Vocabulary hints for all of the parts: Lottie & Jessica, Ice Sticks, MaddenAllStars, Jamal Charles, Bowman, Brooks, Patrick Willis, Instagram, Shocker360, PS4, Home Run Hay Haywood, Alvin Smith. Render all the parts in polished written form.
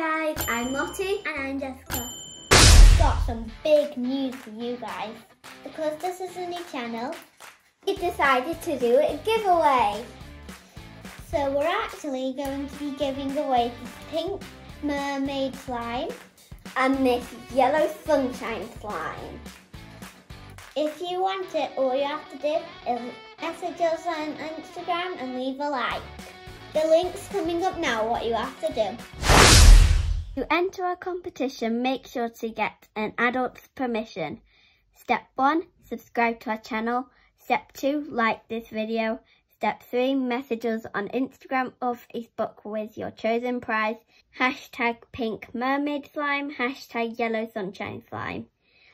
Hi guys, I'm Lottie and I'm Jessica. We've got some big news for you guys. Because this is a new channel, we decided to do a giveaway. So we're actually going to be giving away this pink mermaid slime and this yellow sunshine slime. If you want it, all you have to do is message us on Instagram and leave a like. The link's coming up now, what you have to do. To enter our competition, make sure to get an adult's permission. Step 1, subscribe to our channel. Step 2, like this video. Step 3, message us on Instagram or Facebook with your chosen prize. # pink mermaid slime, # yellow sunshine slime.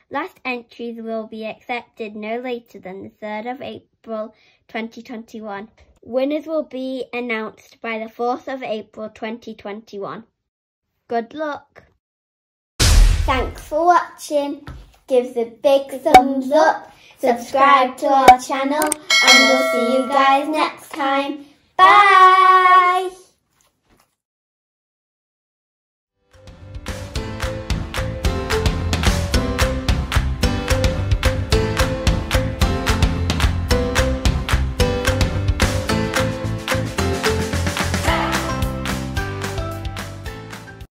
Last entries will be accepted no later than the 3rd of April 2021. Winners will be announced by the 4th of April 2021. Good luck! Thanks for watching. Give the big thumbs up, subscribe to our channel, and we'll see you guys next time. Bye!